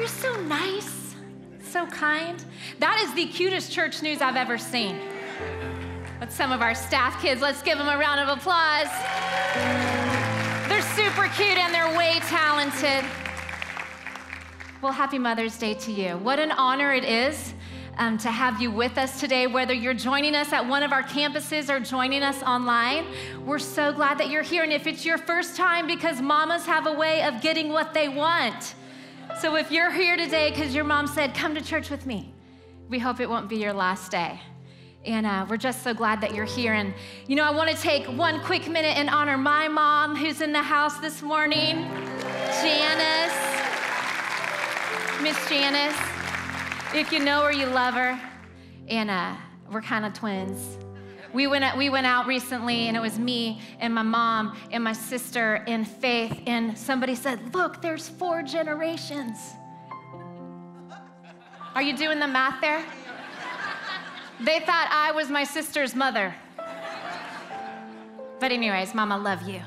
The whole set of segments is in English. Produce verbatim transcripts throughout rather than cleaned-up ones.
You're so nice, so kind. That is the cutest church news I've ever seen. But some of our staff kids, let's give them a round of applause. They're super cute and they're way talented. Well, happy Mother's Day to you. What an honor it is um, to have you with us today, whether you're joining us at one of our campuses or joining us online. We're so glad that you're here. And if it's your first time, because mamas have a way of getting what they want. So if you're here today because your mom said, come to church with me, we hope it won't be your last day. And uh, we're just so glad that you're here. And you know, I want to take one quick minute and honor my mom who's in the house this morning, Janice, Miss Janice. If you know her, you love her. And uh, we're kind of twins. We went, out, we went out recently, and it was me and my mom and my sister and Faith, and somebody said, look, there's four generations. Are you doing the math there? They thought I was my sister's mother. But anyways, Mom, I love you.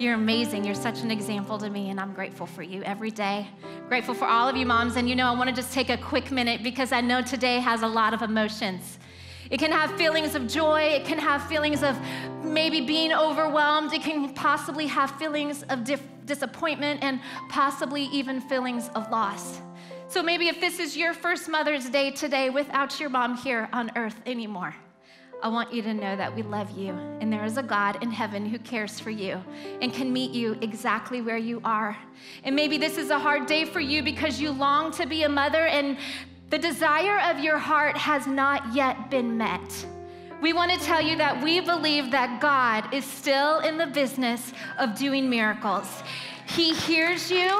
You're amazing. You're such an example to me, and I'm grateful for you every day. Grateful for all of you moms, and you know, I want to just take a quick minute because I know today has a lot of emotions. It can have feelings of joy. It can have feelings of maybe being overwhelmed. It can possibly have feelings of disappointment and possibly even feelings of loss. So maybe if this is your first Mother's Day today without your mom here on earth anymore, I want you to know that we love you, and there is a God in heaven who cares for you and can meet you exactly where you are. And maybe this is a hard day for you because you long to be a mother and the desire of your heart has not yet been met. We want to tell you that we believe that God is still in the business of doing miracles. He hears you,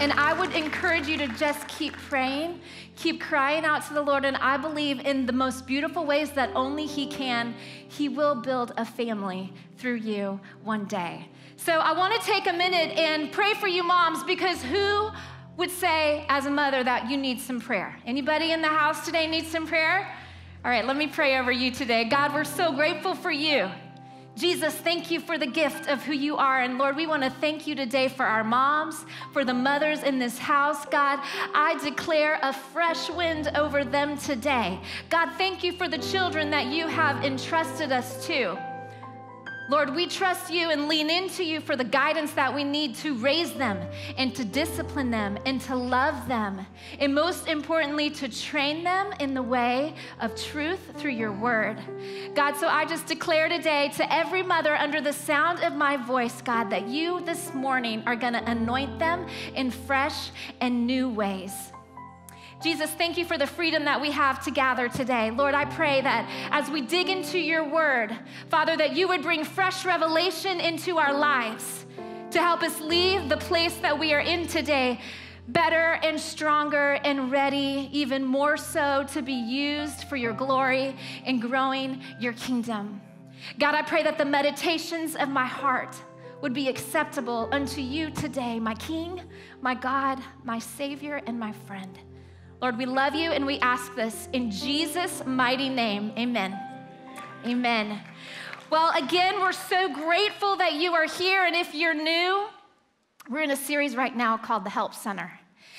and I would encourage you to just keep praying, keep crying out to the Lord, and I believe in the most beautiful ways that only He can, He will build a family through you one day. So I want to take a minute and pray for you moms, because who would say as a mother that you need some prayer? Anybody in the house today needs some prayer? All right, let me pray over you today. God, we're so grateful for you. Jesus, thank you for the gift of who you are. And Lord, we want to thank you today for our moms, for the mothers in this house. God, I declare a fresh wind over them today. God, thank you for the children that you have entrusted us to. Lord, we trust you and lean into you for the guidance that we need to raise them and to discipline them and to love them. And most importantly, to train them in the way of truth through your word. God, so I just declare today to every mother under the sound of my voice, God, that you this morning are going to anoint them in fresh and new ways. Jesus, thank you for the freedom that we have to gather today. Lord, I pray that as we dig into your word, Father, that you would bring fresh revelation into our lives to help us leave the place that we are in today better and stronger and ready, even more so to be used for your glory and growing your kingdom. God, I pray that the meditations of my heart would be acceptable unto you today, my King, my God, my Savior, and my friend. Lord, we love you and we ask this in Jesus' mighty name, amen. Amen. Well, again, we're so grateful that you are here, and if you're new, we're in a series right now called The Help Center.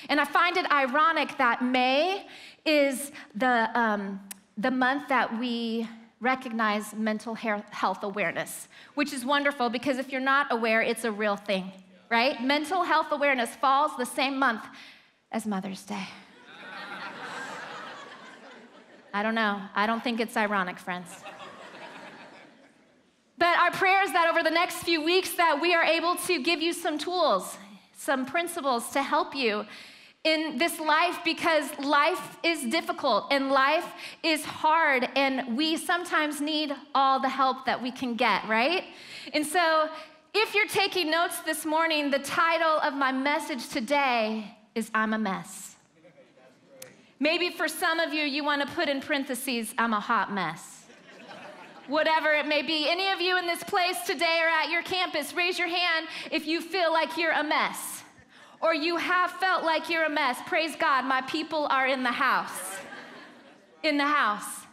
And I find it ironic that May is the, um, the month that we recognize mental health awareness, which is wonderful because if you're not aware, it's a real thing, right? Mental health awareness falls the same month as Mother's Day. I don't know. I don't think it's ironic, friends. But our prayer is that over the next few weeks that we are able to give you some tools, some principles to help you in this life, because life is difficult and life is hard, and we sometimes need all the help that we can get, right? And so if you're taking notes this morning, the title of my message today is I'm a Mess. Maybe for some of you, you want to put in parentheses, I'm a hot mess. Whatever it may be. Any of you in this place today or at your campus, raise your hand if you feel like you're a mess or you have felt like you're a mess. Praise God, my people are in the house. In the house.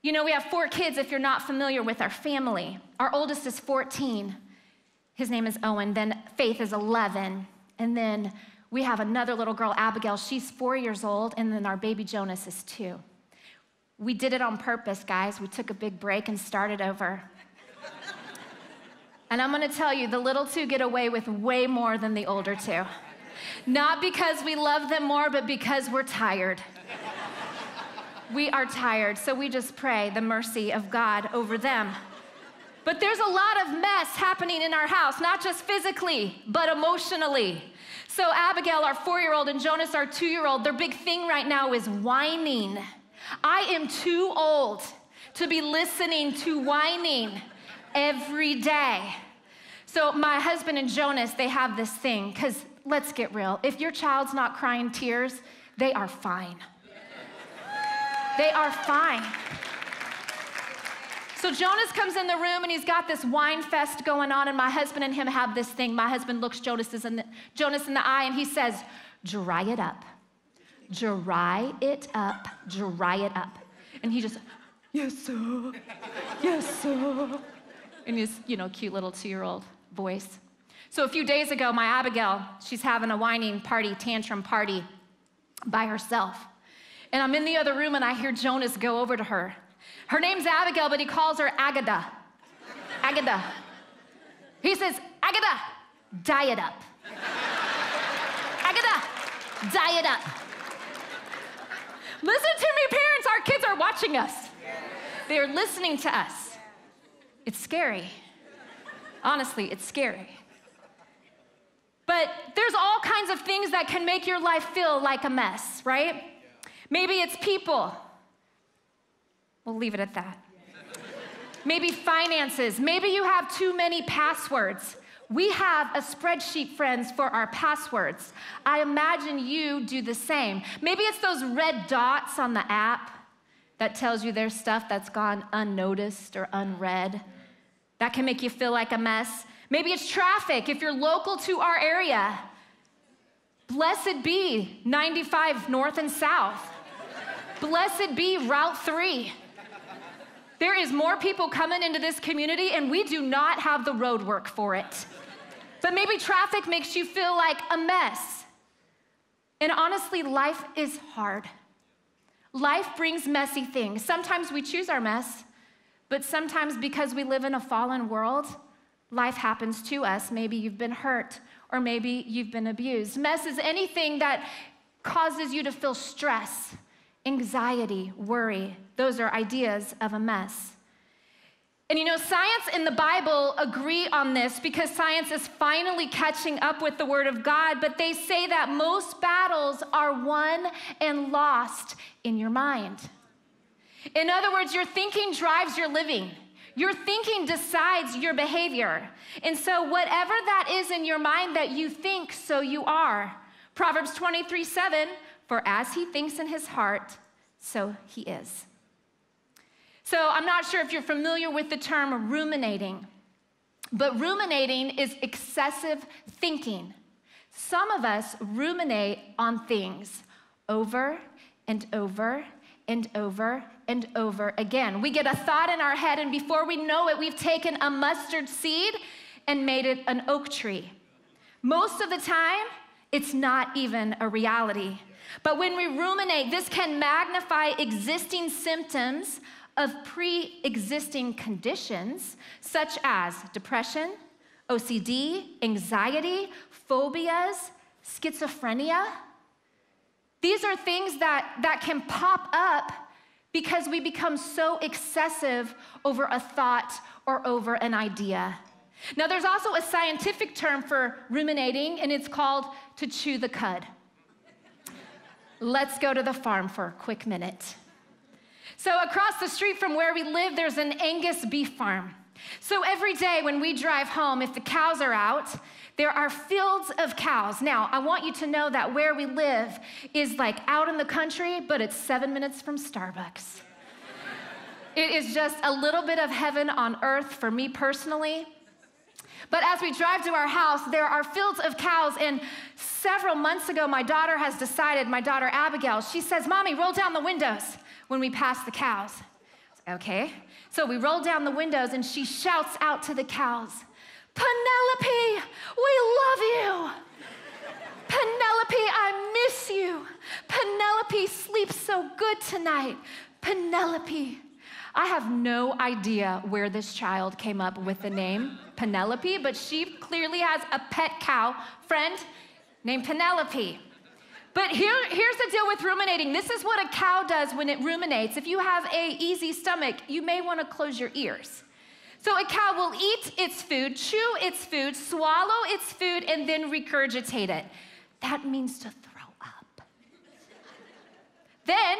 You know, we have four kids if you're not familiar with our family. Our oldest is fourteen. His name is Owen. Then Faith is eleven. And then We have another little girl, Abigail. She's four years old, and then our baby Jonas is two. We did it on purpose, guys. We took a big break and started over. And I'm gonna tell you, the little two get away with way more than the older two. Not because we love them more, but because we're tired. We are tired, so we just pray the mercy of God over them. But there's a lot of mess happening in our house, not just physically, but emotionally. So Abigail, our four-year-old, and Jonas, our two-year-old, their big thing right now is whining. I am too old to be listening to whining every day. So my husband and Jonas, they have this thing, because let's get real. If your child's not crying tears, they are fine. They are fine. So Jonas comes in the room and he's got this wine fest going on, and my husband and him have this thing. My husband looks Jonas in the, Jonas in the eye and he says, dry it up, dry it up, dry it up. And he just, yes, sir, yes, sir. In his, you know, cute little two-year-old voice. So a few days ago, my Abigail, she's having a whining party, tantrum party by herself. And I'm in the other room and I hear Jonas go over to her. Her name's Abigail, but he calls her Agada. Agada. He says, Agada, dye it up. Agada, dye it up. Listen to me, parents, our kids are watching us. They are listening to us. It's scary. Honestly, it's scary. But there's all kinds of things that can make your life feel like a mess, right? Maybe it's people. We'll leave it at that. Maybe finances. Maybe you have too many passwords. We have a spreadsheet, friends, for our passwords. I imagine you do the same. Maybe it's those red dots on the app that tells you there's stuff that's gone unnoticed or unread. That can make you feel like a mess. Maybe it's traffic, if you're local to our area. Blessed be ninety-five North and South. Blessed be Route three. There is more people coming into this community and we do not have the road work for it. But maybe traffic makes you feel like a mess. And honestly, life is hard. Life brings messy things. Sometimes we choose our mess, but sometimes because we live in a fallen world, life happens to us. Maybe you've been hurt, or maybe you've been abused. Mess is anything that causes you to feel stress, anxiety, worry. Those are ideas of a mess. And you know, science and the Bible agree on this because science is finally catching up with the Word of God, but they say that most battles are won and lost in your mind. In other words, your thinking drives your living. Your thinking decides your behavior. And so whatever that is in your mind that you think, so you are. Proverbs twenty-three seven, for as he thinks in his heart, so he is. So I'm not sure if you're familiar with the term ruminating, but ruminating is excessive thinking. Some of us ruminate on things over and over and over and over again. We get a thought in our head, and before we know it, we've taken a mustard seed and made it an oak tree. Most of the time, it's not even a reality. But when we ruminate, this can magnify existing symptoms of pre-existing conditions, such as depression, O C D, anxiety, phobias, schizophrenia. These are things that, that can pop up because we become so excessive over a thought or over an idea. Now, there's also a scientific term for ruminating, and it's called to chew the cud. Let's go to the farm for a quick minute. So across the street from where we live, there's an Angus beef farm. So every day when we drive home, if the cows are out, there are fields of cows. Now, I want you to know that where we live is like out in the country, but it's seven minutes from Starbucks. It is just a little bit of heaven on earth for me personally. But as we drive to our house, there are fields of cows, and several months ago, my daughter has decided, my daughter Abigail, she says, Mommy, roll down the windows when we pass the cows. Okay. So we roll down the windows, and she shouts out to the cows, Penelope, we love you. Penelope, tonight, Penelope. I have no idea where this child came up with the name Penelope, but she clearly has a pet cow friend named Penelope. But here, here's the deal with ruminating. This is what a cow does when it ruminates. If you have an easy stomach, you may want to close your ears. So a cow will eat its food, chew its food, swallow its food, and then regurgitate it. That means to throw up. Then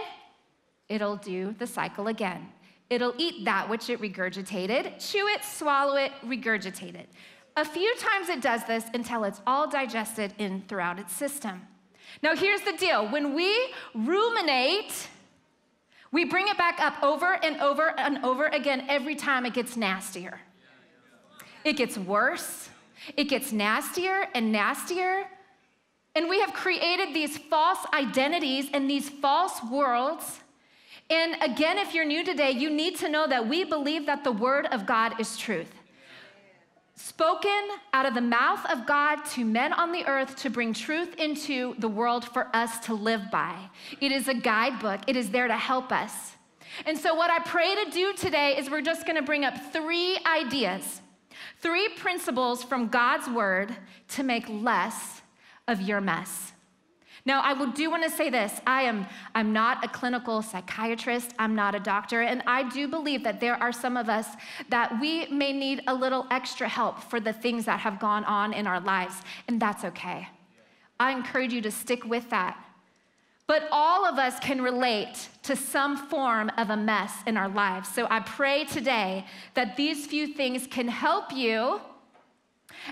it'll do the cycle again. It'll eat that which it regurgitated, chew it, swallow it, regurgitate it. A few times it does this until it's all digested in throughout its system. Now here's the deal. When we ruminate, we bring it back up over and over and over again. Every time it gets nastier. It gets worse. It gets nastier and nastier. And we have created these false identities and these false worlds. And again, if you're new today, you need to know that we believe that the word of God is truth. Spoken out of the mouth of God to men on the earth to bring truth into the world for us to live by. It is a guidebook. It is there to help us. And so what I pray to do today is we're just going to bring up three ideas, three principles from God's word to make less of your mess. Now, I will do want to say this. I am, I'm not a clinical psychiatrist. I'm not a doctor. And I do believe that there are some of us that we may need a little extra help for the things that have gone on in our lives. And that's okay. I encourage you to stick with that. But all of us can relate to some form of a mess in our lives. So I pray today that these few things can help you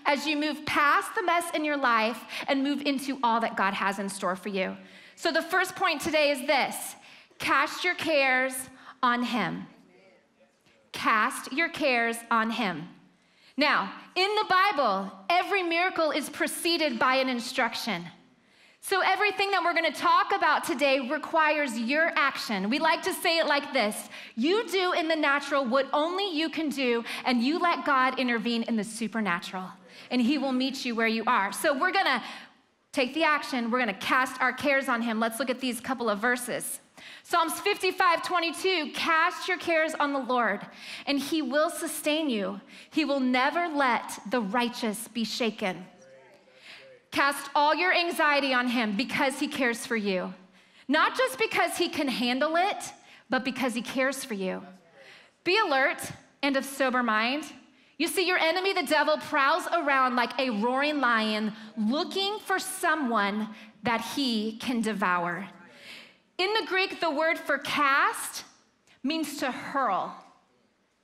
as you move past the mess in your life and move into all that God has in store for you. So the first point today is this: cast your cares on him. Cast your cares on him. Now, in the Bible, every miracle is preceded by an instruction. So everything that we're going to talk about today requires your action. We like to say it like this: you do in the natural what only you can do, and you let God intervene in the supernatural, and he will meet you where you are. So we're going to take the action. We're going to cast our cares on him. Let's look at these couple of verses. Psalms fifty-five twenty-two, cast your cares on the Lord, and he will sustain you. He will never let the righteous be shaken. Cast all your anxiety on him because he cares for you. Not just because he can handle it, but because he cares for you. Be alert and of sober mind. You see, your enemy, the devil, prowls around like a roaring lion looking for someone that he can devour. In the Greek, the word for cast means to hurl.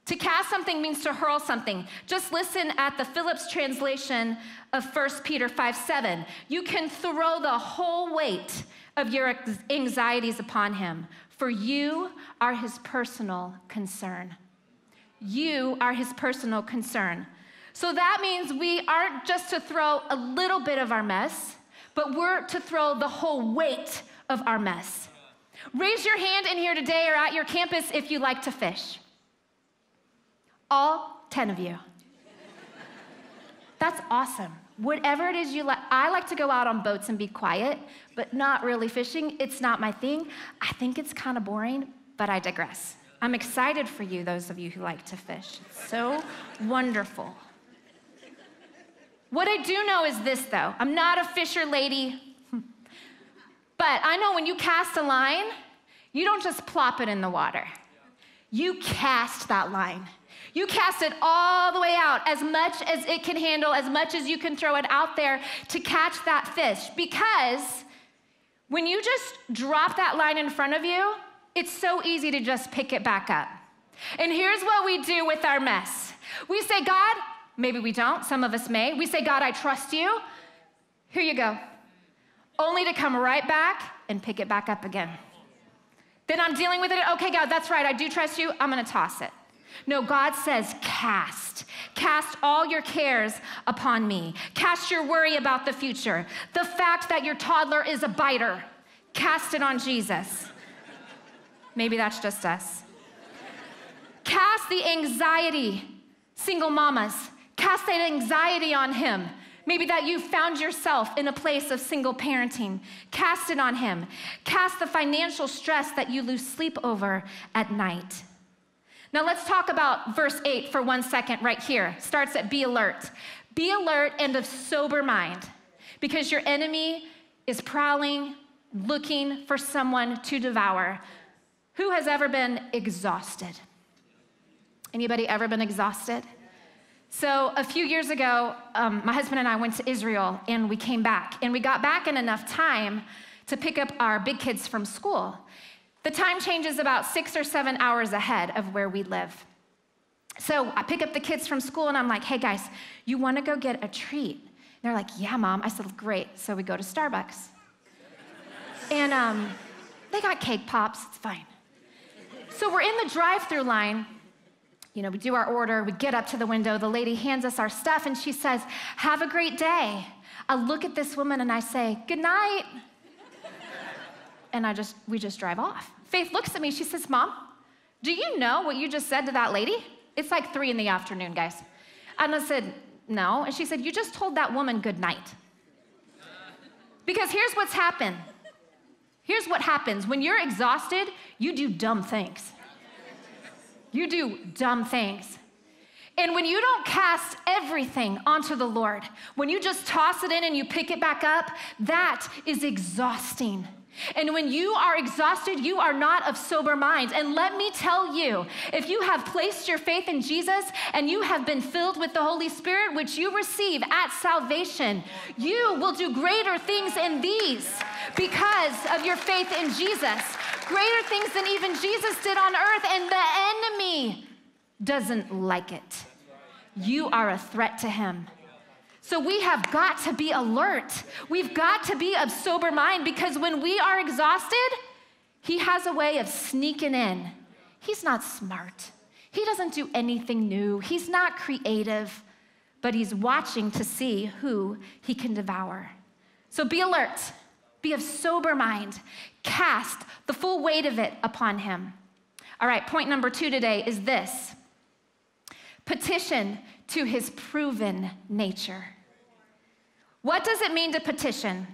To cast something means to hurl something. Just listen at the Phillips translation of First Peter five seven. You can throw the whole weight of your anxieties upon him, for you are his personal concern. You are his personal concern. So that means we aren't just to throw a little bit of our mess, but we're to throw the whole weight of our mess. Raise your hand in here today or at your campus if you like to fish. All ten of you. That's awesome. Whatever it is you like. I like to go out on boats and be quiet, but not really fishing. It's not my thing. I think it's kind of boring, but I digress. I'm excited for you, those of you who like to fish. It's so wonderful. What I do know is this, though. I'm not a fisher lady, but I know when you cast a line, you don't just plop it in the water. You cast that line. You cast it all the way out, as much as it can handle, as much as you can throw it out there to catch that fish. Because when you just drop that line in front of you, it's so easy to just pick it back up. And here's what we do with our mess. We say, God, maybe we don't, some of us may. We say, God, I trust you. Here you go. Only to come right back and pick it back up again. Then I'm dealing with it. Okay, God, that's right. I do trust you. I'm going to toss it. No, God says, cast. Cast all your cares upon me. Cast your worry about the future. The fact that your toddler is a biter. Cast it on Jesus. Maybe that's just us. Cast the anxiety, single mamas. Cast that anxiety on him. Maybe that you found yourself in a place of single parenting. Cast it on him. Cast the financial stress that you lose sleep over at night. Now let's talk about verse eight for one second right here. Starts at be alert. Be alert and of sober mind, because your enemy is prowling, looking for someone to devour. Who has ever been exhausted? Anybody ever been exhausted? So a few years ago, um, my husband and I went to Israel, and we came back, and we got back in enough time to pick up our big kids from school. The time change is about six or seven hours ahead of where we live. So I pick up the kids from school, and I'm like, hey guys, you wanna go get a treat? And they're like, yeah, Mom. I said, great. So we go to Starbucks. And um, they got cake pops, it's fine. So we're in the drive-through line. You know, we do our order, we get up to the window, the lady hands us our stuff, and she says, have a great day. I look at this woman and I say, good night. And I just, we just drive off. Faith looks at me, she says, Mom, do you know what you just said to that lady? It's like three in the afternoon, guys. And I said, no. And she said, you just told that woman good night. Because here's what's happened. Here's what happens. When you're exhausted, you do dumb things. You do dumb things. And when you don't cast everything onto the Lord, when you just toss it in and you pick it back up, that is exhausting. And when you are exhausted, you are not of sober mind. And let me tell you, if you have placed your faith in Jesus and you have been filled with the Holy Spirit, which you receive at salvation, you will do greater things than these because of your faith in Jesus. Greater things than even Jesus did on earth, and the enemy doesn't like it. You are a threat to him. So we have got to be alert. We've got to be of sober mind, because when we are exhausted, he has a way of sneaking in. He's not smart. He doesn't do anything new. He's not creative, but he's watching to see who he can devour. So be alert. Be of sober mind. Cast the full weight of it upon him. All right, point number two today is this. Petition to his proven nature. What does it mean to petition?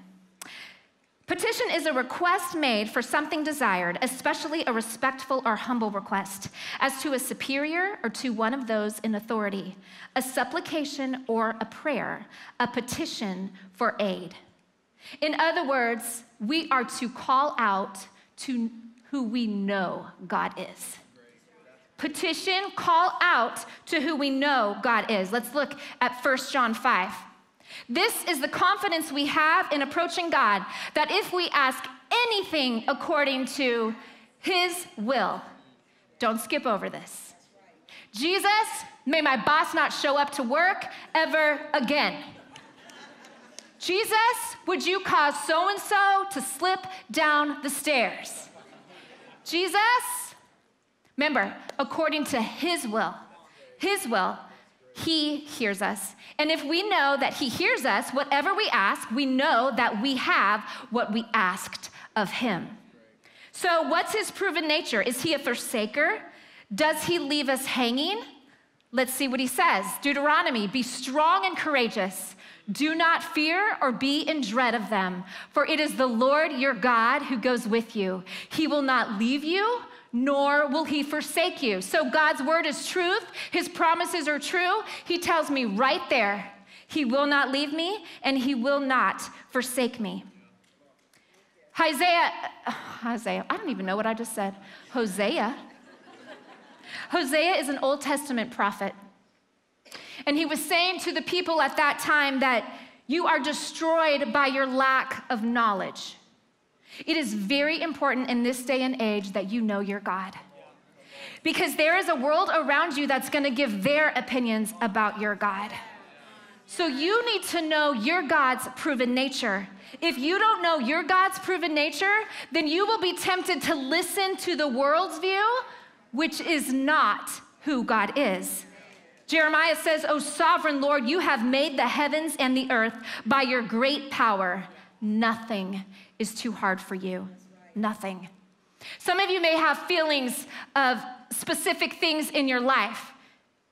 Petition is a request made for something desired, especially a respectful or humble request, as to a superior or to one of those in authority, a supplication or a prayer, a petition for aid. In other words, we are to call out to who we know God is. Petition, call out to who we know God is. Let's look at First John five. This is the confidence we have in approaching God, that if we ask anything according to his will, don't skip over this. Jesus, may my boss not show up to work ever again. Jesus, would you cause so-and-so to slip down the stairs? Jesus, remember, according to his will, his will, he hears us. And if we know that he hears us, whatever we ask, we know that we have what we asked of him. So what's his proven nature? Is he a forsaker? Does he leave us hanging? Let's see what he says. Deuteronomy, be strong and courageous. Do not fear or be in dread of them, for it is the Lord your God who goes with you. He will not leave you, nor will he forsake you. So God's word is truth. His promises are true. He tells me right there, he will not leave me and he will not forsake me. Isaiah, Isaiah, I don't even know what I just said. Hosea. Hosea is an Old Testament prophet. And he was saying to the people at that time that you are destroyed by your lack of knowledge. It is very important in this day and age that you know your God, because there is a world around you that's going to give their opinions about your God. So you need to know your God's proven nature. If you don't know your God's proven nature, then you will be tempted to listen to the world's view, which is not who God is. Jeremiah says, O sovereign Lord, you have made the heavens and the earth by your great power. Nothing is too hard for you. Nothing. Some of you may have feelings of specific things in your life.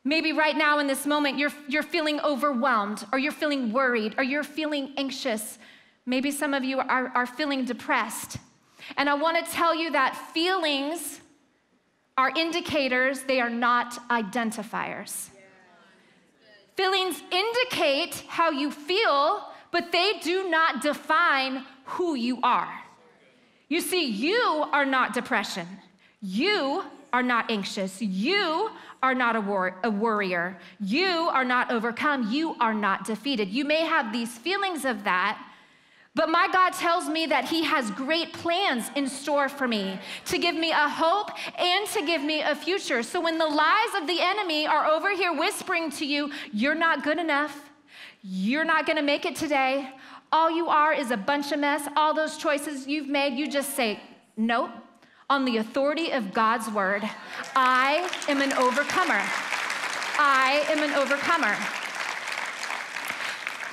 Maybe right now in this moment, you're, you're feeling overwhelmed, or you're feeling worried, or you're feeling anxious. Maybe some of you are, are feeling depressed. And I wanna tell you that feelings are indicators, they are not identifiers. Yeah. Feelings indicate how you feel, but they do not define who you are. You see, you are not depression. You are not anxious. You are not a, wor- a worrier. You are not overcome. You are not defeated. You may have these feelings of that, but my God tells me that He has great plans in store for me to give me a hope and to give me a future. So when the lies of the enemy are over here whispering to you, you're not good enough, you're not gonna make it today, all you are is a bunch of mess, all those choices you've made, you just say, nope, on the authority of God's word, I am an overcomer. I am an overcomer.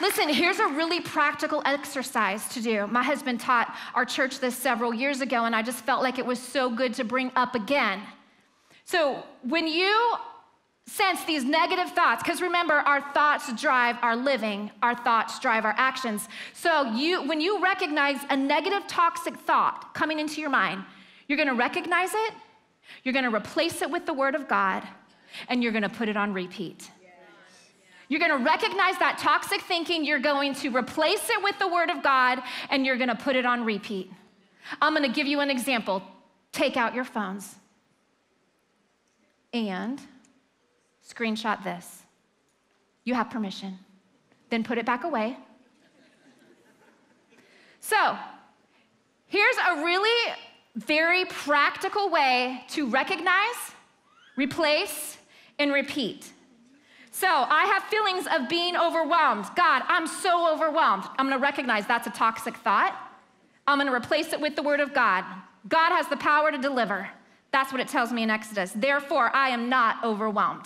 Listen, here's a really practical exercise to do. My husband taught our church this several years ago, and I just felt like it was so good to bring up again. So when you sense these negative thoughts, because remember, our thoughts drive our living, our thoughts drive our actions. So you, when you recognize a negative toxic thought coming into your mind, you're gonna recognize it, you're gonna replace it with the word of God, and you're gonna put it on repeat. You're gonna recognize that toxic thinking, you're going to replace it with the word of God, and you're gonna put it on repeat. I'm gonna give you an example. Take out your phones and screenshot this. You have permission. Then put it back away. So, here's a really very practical way to recognize, replace, and repeat. So I have feelings of being overwhelmed. God, I'm so overwhelmed. I'm gonna recognize that's a toxic thought. I'm gonna replace it with the word of God. God has the power to deliver. That's what it tells me in Exodus. Therefore, I am not overwhelmed.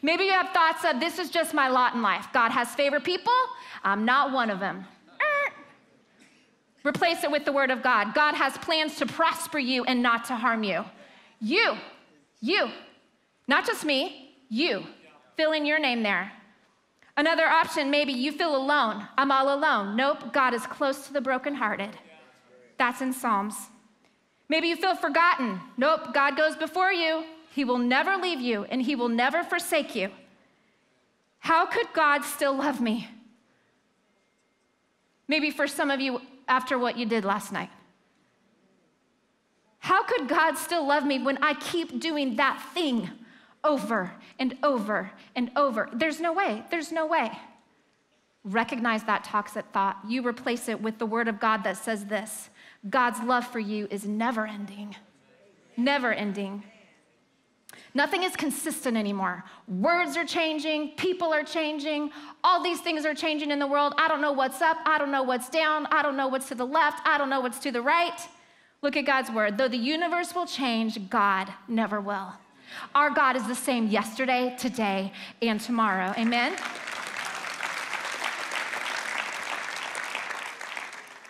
Maybe you have thoughts of, this is just my lot in life. God has favored people, I'm not one of them. Er. Replace it with the word of God. God has plans to prosper you and not to harm you. You, you, not just me, you. Fill in your name there. Another option, maybe you feel alone. I'm all alone. Nope, God is close to the brokenhearted. That's in Psalms. Maybe you feel forgotten. Nope, God goes before you. He will never leave you and He will never forsake you. How could God still love me? Maybe for some of you, after what you did last night. How could God still love me when I keep doing that thing? Over and over and over. There's no way, there's no way. Recognize that toxic thought. You replace it with the word of God that says this, God's love for you is never ending, never ending. Nothing is consistent anymore. Words are changing, people are changing, all these things are changing in the world. I don't know what's up, I don't know what's down, I don't know what's to the left, I don't know what's to the right. Look at God's word. Though the universe will change, God never will. Our God is the same yesterday, today, and tomorrow. Amen?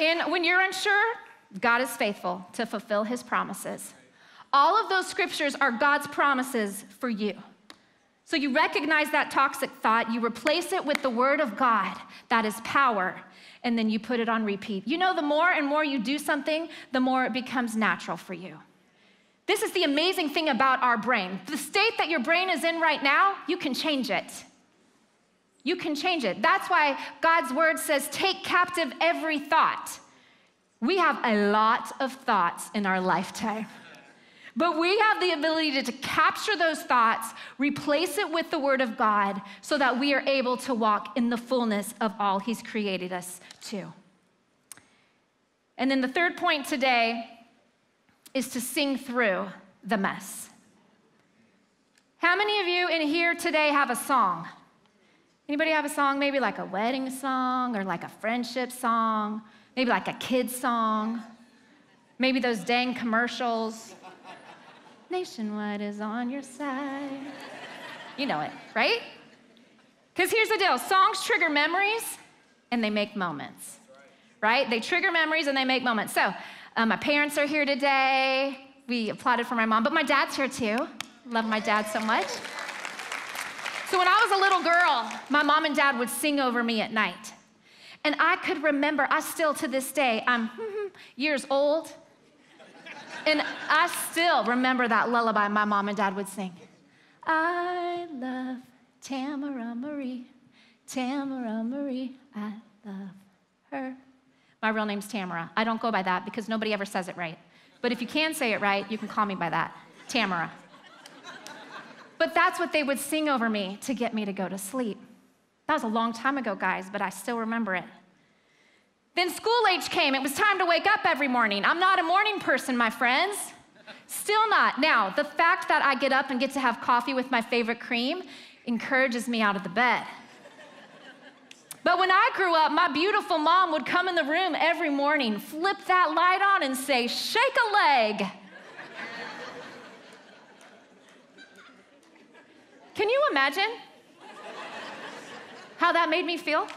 And when you're unsure, God is faithful to fulfill His promises. All of those scriptures are God's promises for you. So you recognize that toxic thought, you replace it with the word of God, that is power, and then you put it on repeat. You know, the more and more you do something, the more it becomes natural for you. This is the amazing thing about our brain. The state that your brain is in right now, you can change it. You can change it. That's why God's word says, take captive every thought. We have a lot of thoughts in our lifetime, but we have the ability to, to capture those thoughts, replace it with the word of God so that we are able to walk in the fullness of all He's created us to. And then the third point today is to sing through the mess. How many of you in here today have a song? Anybody have a song? Maybe like a wedding song or like a friendship song, maybe like a kid's song, maybe those dang commercials. Nationwide is on your side. You know it, right? Because here's the deal, songs trigger memories and they make moments, right? They trigger memories and they make moments. So. Um, my parents are here today. We applauded for my mom, but my dad's here too. Love my dad so much. So when I was a little girl, my mom and dad would sing over me at night. And I could remember, I still to this day, I'm years old, and I still remember that lullaby my mom and dad would sing. I love Tamara Marie, Tamara Marie, I love her. My real name's Tamara. I don't go by that because nobody ever says it right. But if you can say it right, you can call me by that, Tamara. But that's what they would sing over me to get me to go to sleep. That was a long time ago, guys, but I still remember it. Then school age came. It was time to wake up every morning. I'm not a morning person, my friends. Still not. Now, the fact that I get up and get to have coffee with my favorite cream encourages me out of the bed. But when I grew up, my beautiful mom would come in the room every morning, flip that light on and say, shake a leg. Can you imagine how that made me feel?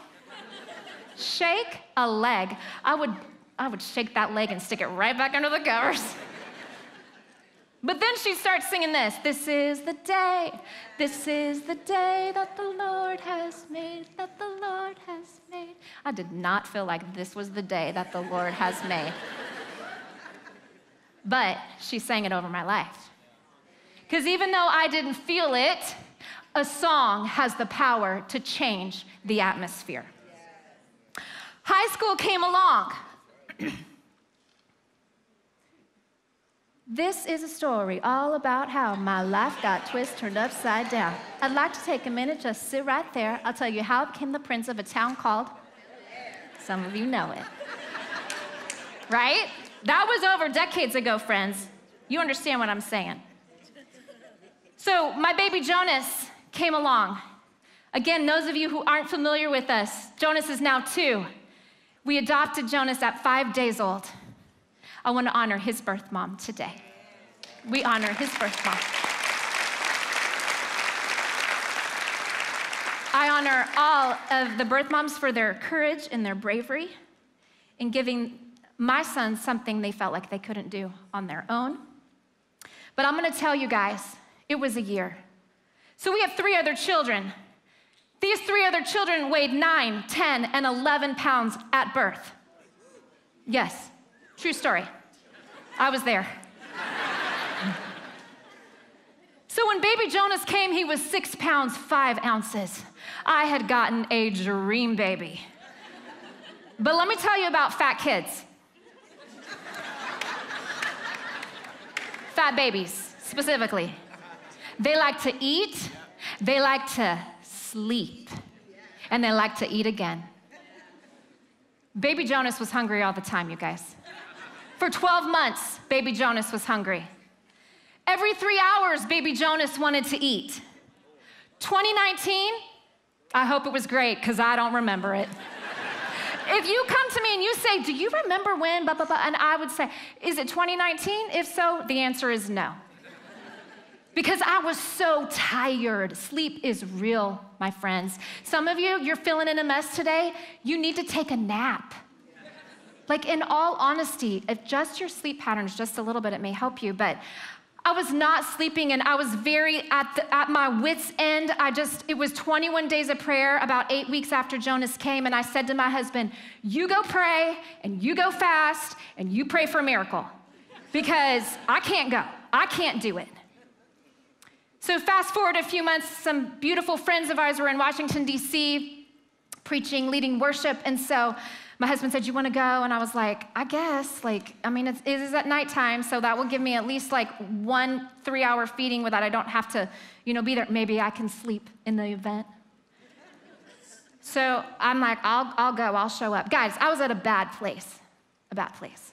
Shake a leg. I would, I would shake that leg and stick it right back under the covers. But then she starts singing this. This is the day. This is the day that the Lord has made, that the Lord has made. I did not feel like this was the day that the Lord has made. But she sang it over my life. Because even though I didn't feel it, a song has the power to change the atmosphere. High school came along. This is a story all about how my life got twisted, turned upside down. I'd like to take a minute, just sit right there. I'll tell you how I became the prince of a town called, some of you know it. Right? That was over decades ago, friends. You understand what I'm saying. So my baby Jonas came along. Again, those of you who aren't familiar with us, Jonas is now two. We adopted Jonas at five days old. I want to honor his birth mom today. We honor his birth mom. I honor all of the birth moms for their courage and their bravery in giving my son something they felt like they couldn't do on their own. But I'm going to tell you guys, it was a year. So we have three other children. These three other children weighed nine, ten, and eleven pounds at birth. Yes, true story. I was there. So when baby Jonas came, he was six pounds, five ounces. I had gotten a dream baby. But let me tell you about fat kids. Fat babies, specifically. They like to eat, they like to sleep, and they like to eat again. Baby Jonas was hungry all the time, you guys. For twelve months, baby Jonas was hungry. Every three hours, baby Jonas wanted to eat. twenty nineteen, I hope it was great, because I don't remember it. If you come to me and you say, do you remember when, blah, blah, blah, and I would say, is it twenty nineteen? If so, the answer is no. Because I was so tired. Sleep is real, my friends. Some of you, you're feeling in a mess today. You need to take a nap. Like, in all honesty, adjust your sleep patterns just a little bit. It may help you. But I was not sleeping, and I was very at, the, at my wit's end. I just, it was twenty-one days of prayer, about eight weeks after Jonas came, and I said to my husband, you go pray, and you go fast, and you pray for a miracle. Because I can't go. I can't do it. So fast forward a few months, some beautiful friends of ours were in Washington, D C, preaching, leading worship, and so my husband said, you wanna go? And I was like, I guess, like, I mean, it's, it is at nighttime, so that will give me at least like one three-hour feeding without I don't have to, you know, be there. Maybe I can sleep in the event. So I'm like, I'll, I'll go, I'll show up. Guys, I was at a bad place, a bad place.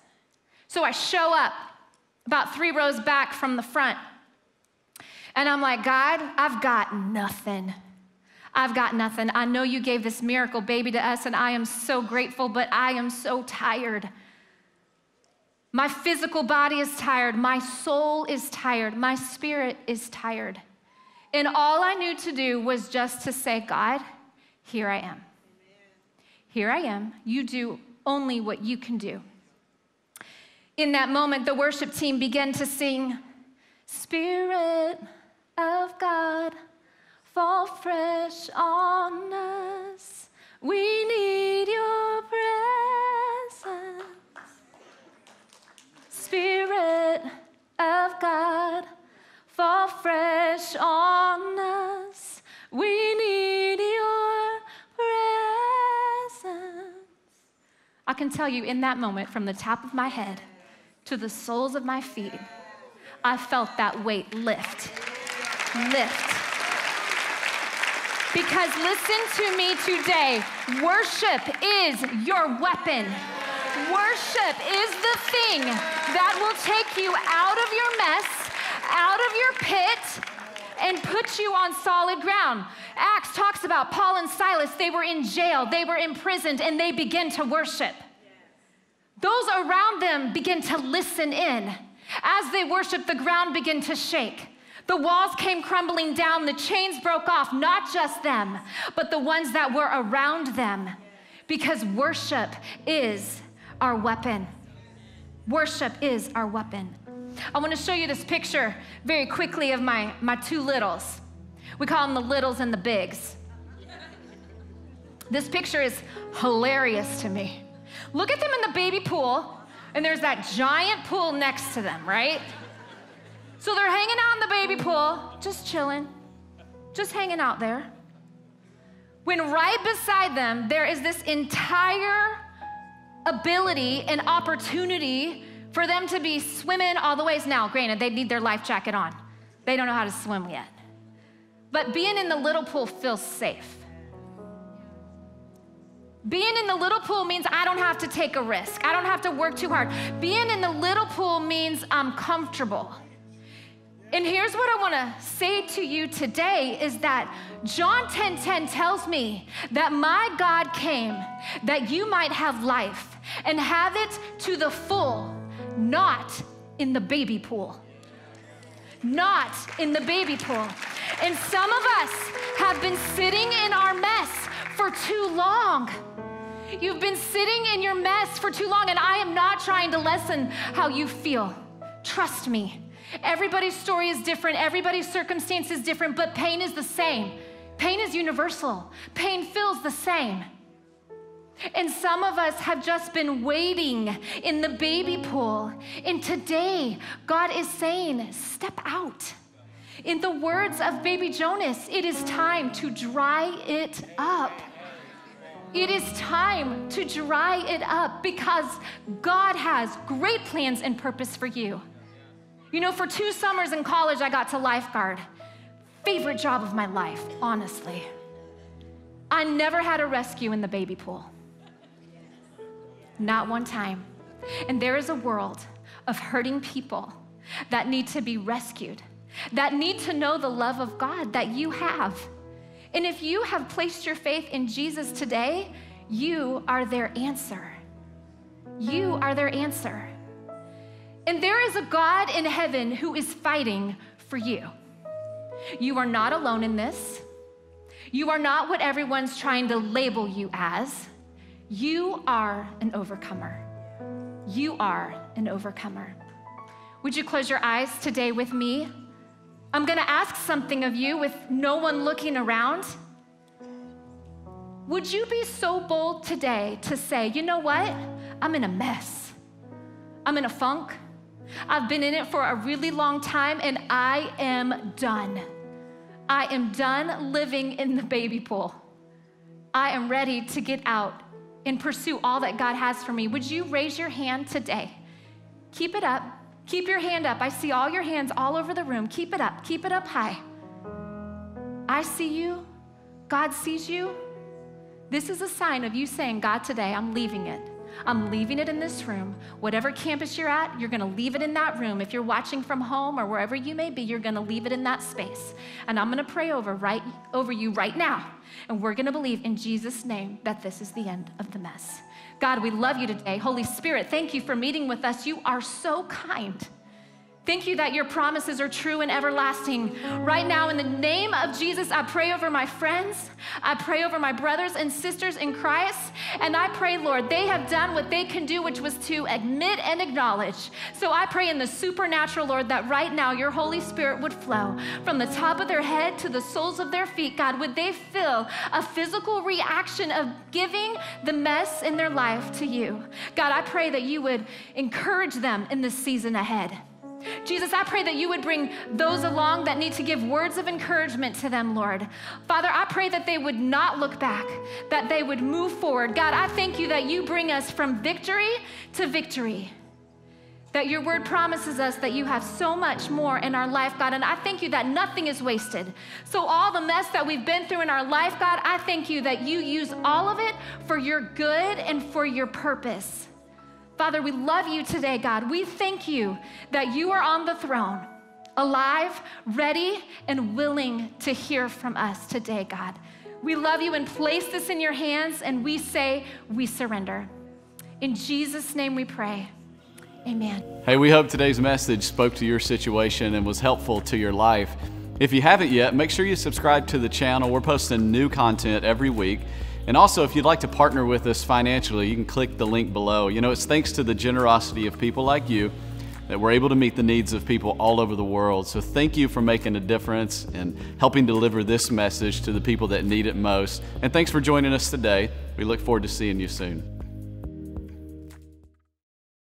So I show up about three rows back from the front. And I'm like, God, I've got nothing. I've got nothing. I know you gave this miracle baby to us, and I am so grateful, but I am so tired. My physical body is tired. My soul is tired. My spirit is tired. And all I knew to do was just to say, God, here I am. Here I am. You do only what you can do. In that moment, the worship team began to sing, Spirit of God, fall fresh on us. We need your presence. Spirit of God, fall fresh on us. We need your presence. I can tell you in that moment, from the top of my head to the soles of my feet, I felt that weight lift, lift. Because listen to me today, worship is your weapon. Worship is the thing that will take you out of your mess, out of your pit, and put you on solid ground. Acts talks about Paul and Silas. They were in jail, they were imprisoned, and they began to worship. Those around them began to listen in. As they worshiped, the ground began to shake. The walls came crumbling down, the chains broke off, not just them, but the ones that were around them, because worship is our weapon. Worship is our weapon. I want to show you this picture very quickly of my, my two littles. We call them the littles and the bigs. This picture is hilarious to me. Look at them in the baby pool, and there's that giant pool next to them, right? So they're hanging out in the baby pool, just chilling, just hanging out there. When right beside them, there is this entire ability and opportunity for them to be swimming all the ways. Now, granted, they need their life jacket on. They don't know how to swim yet. But being in the little pool feels safe. Being in the little pool means I don't have to take a risk. I don't have to work too hard. Being in the little pool means I'm comfortable. And here's what I want to say to you today is that John ten ten tells me that my God came that you might have life and have it to the full, not in the baby pool. Not in the baby pool. And some of us have been sitting in our mess for too long. You've been sitting in your mess for too long, and I am not trying to lessen how you feel. Trust me. Everybody's story is different. Everybody's circumstance is different, but pain is the same. Pain is universal. Pain feels the same. And some of us have just been waiting in the baby pool. And today, God is saying, step out. In the words of baby Jonas, it is time to dry it up. It is time to dry it up because God has great plans and purpose for you. You know, for two summers in college, I got to lifeguard. Favorite job of my life, honestly. I never had a rescue in the baby pool. Not one time. And there is a world of hurting people that need to be rescued, that need to know the love of God that you have. And if you have placed your faith in Jesus today, you are their answer. You are their answer. And there is a God in heaven who is fighting for you. You are not alone in this. You are not what everyone's trying to label you as. You are an overcomer. You are an overcomer. Would you close your eyes today with me? I'm gonna ask something of you with no one looking around. Would you be so bold today to say, you know what? I'm in a mess. I'm in a funk. I've been in it for a really long time, and I am done. I am done living in the baby pool. I am ready to get out and pursue all that God has for me. Would you raise your hand today? Keep it up. Keep your hand up. I see all your hands all over the room. Keep it up. Keep it up high. I see you. God sees you. This is a sign of you saying, God, today I'm leaving it. I'm leaving it in this room. Whatever campus you're at, you're gonna leave it in that room. If you're watching from home or wherever you may be, you're gonna leave it in that space. And I'm gonna pray over right over you right now. And we're gonna believe in Jesus' name that this is the end of the mess. God, we love you today. Holy Spirit, thank you for meeting with us. You are so kind. Thank you that your promises are true and everlasting. Right now, in the name of Jesus, I pray over my friends. I pray over my brothers and sisters in Christ. And I pray, Lord, they have done what they can do, which was to admit and acknowledge. So I pray in the supernatural, Lord, that right now your Holy Spirit would flow from the top of their head to the soles of their feet. God, would they feel a physical reaction of giving the mess in their life to you? God, I pray that you would encourage them in this season ahead. Jesus, I pray that you would bring those along that need to give words of encouragement to them, Lord. Father, I pray that they would not look back, that they would move forward. God, I thank you that you bring us from victory to victory, that your word promises us that you have so much more in our life, God, and I thank you that nothing is wasted. So all the mess that we've been through in our life, God, I thank you that you use all of it for your good and for your purpose. Father, we love you today, God. We thank you that you are on the throne, alive, ready, and willing to hear from us today, God. We love you and place this in your hands, and we say we surrender. In Jesus' name we pray, amen. Hey, we hope today's message spoke to your situation and was helpful to your life. If you haven't yet, make sure you subscribe to the channel. We're posting new content every week. And also, if you'd like to partner with us financially, you can click the link below. You know, it's thanks to the generosity of people like you that we're able to meet the needs of people all over the world. So thank you for making a difference and helping deliver this message to the people that need it most. And thanks for joining us today. We look forward to seeing you soon.